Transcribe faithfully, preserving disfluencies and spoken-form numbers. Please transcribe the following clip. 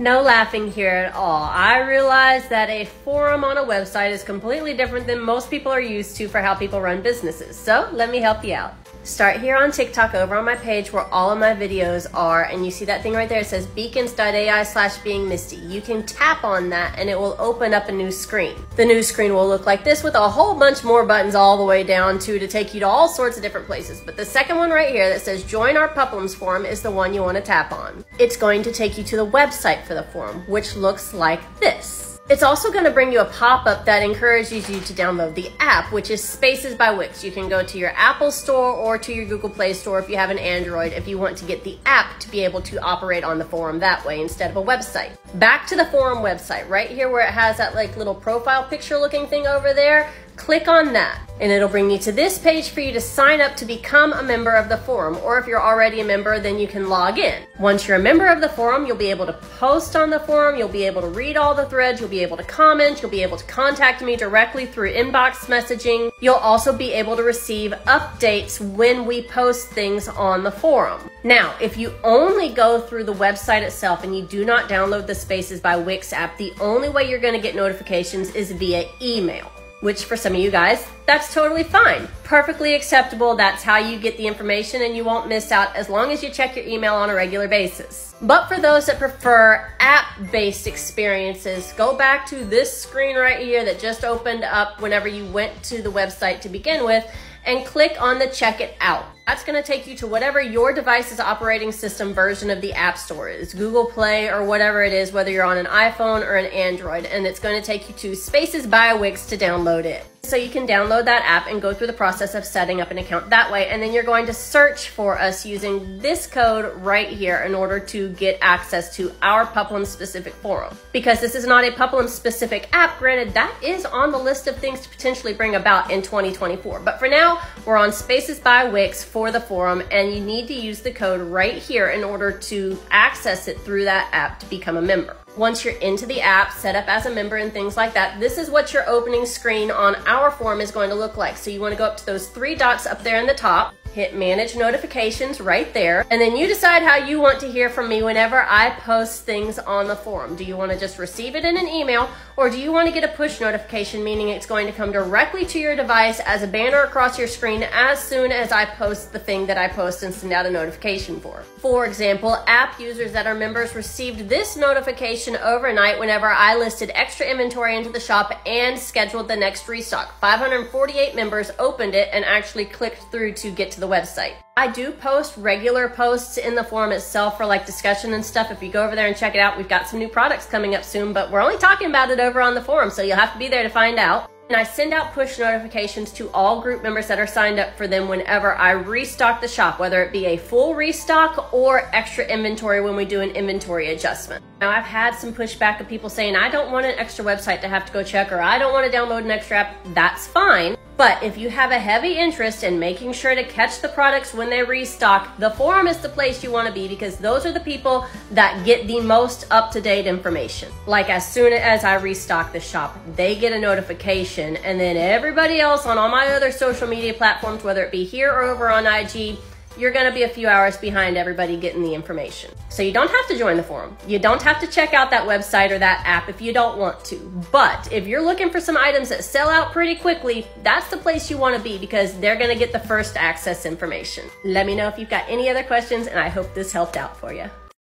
No laughing here at all. I realize that a forum on a website is completely different than most people are used to for how people run businesses. So let me help you out. Start here on TikTok over on my page where all of my videos are, and you see that thing right there, it says beacons dot A I slash being misty. You can tap on that and it will open up a new screen. The new screen will look like this with a whole bunch more buttons all the way down to to take you to all sorts of different places, but the second one right here that says join our Pupilums forum is the one you want to tap on. It's going to take you to the website for the forum, which looks like this. It's also going to bring you a pop-up that encourages you to download the app, which is Spaces by Wix. You can go to your Apple Store or to your Google Play Store if you have an Android if you want to get the app to be able to operate on the forum that way instead of a website. Back to the forum website, right here where it has that like little profile picture looking thing over there, click on that. And it'll bring you to this page for you to sign up to become a member of the forum, or if you're already a member, then you can log in. Once you're a member of the forum, you'll be able to post on the forum, you'll be able to read all the threads, you'll be able to comment, you'll be able to contact me directly through inbox messaging. You'll also be able to receive updates when we post things on the forum. Now, if you only go through the website itself and you do not download the Spaces by Wix app, the only way you're going to get notifications is via email, which for some of you guys, that's totally fine. Perfectly acceptable. That's how you get the information and you won't miss out as long as you check your email on a regular basis. But for those that prefer app-based experiences, go back to this screen right here that just opened up whenever you went to the website to begin with and click on the check it out. That's going to take you to whatever your device's operating system version of the App Store is, Google Play or whatever it is, whether you're on an iPhone or an Android, and it's going to take you to Spaces by Wix to download it. So you can download that app and go through the process of setting up an account that way, and then you're going to search for us using this code right here in order to get access to our Pupilum specific forum. Because this is not a Pupilum specific app, granted, that is on the list of things to potentially bring about in twenty twenty-four, but for now, we're on Spaces by Wix for for the forum, and you need to use the code right here in order to access it through that app to become a member. Once you're into the app, set up as a member and things like that, this is what your opening screen on our forum is going to look like. So you want to go up to those three dots up there in the top, hit manage notifications right there, and then you decide how you want to hear from me whenever I post things on the forum. Do you want to just receive it in an email, or do you want to get a push notification, meaning it's going to come directly to your device as a banner across your screen as soon as I post the thing that I post and send out a notification for? For example, app users that are members received this notification overnight whenever I listed extra inventory into the shop and scheduled the next restock. five hundred forty-eight members opened it and actually clicked through to get to the website. I do post regular posts in the forum itself for like discussion and stuff. If you go over there and check it out, we've got some new products coming up soon, but we're only talking about it over on the forum, so you'll have to be there to find out. And I send out push notifications to all group members that are signed up for them whenever I restock the shop, whether it be a full restock or extra inventory when we do an inventory adjustment. Now, I've had some pushback of people saying, I don't want an extra website to have to go check, or I don't want to download an extra app. That's fine. But if you have a heavy interest in making sure to catch the products when they restock, the forum is the place you want to be, because those are the people that get the most up-to-date information. Like as soon as I restock the shop, they get a notification, and then everybody else on all my other social media platforms, whether it be here or over on I G, you're going to be a few hours behind everybody getting the information. So you don't have to join the forum. You don't have to check out that website or that app if you don't want to. But if you're looking for some items that sell out pretty quickly, that's the place you want to be, because they're going to get the first access information. Let me know if you've got any other questions, and I hope this helped out for you.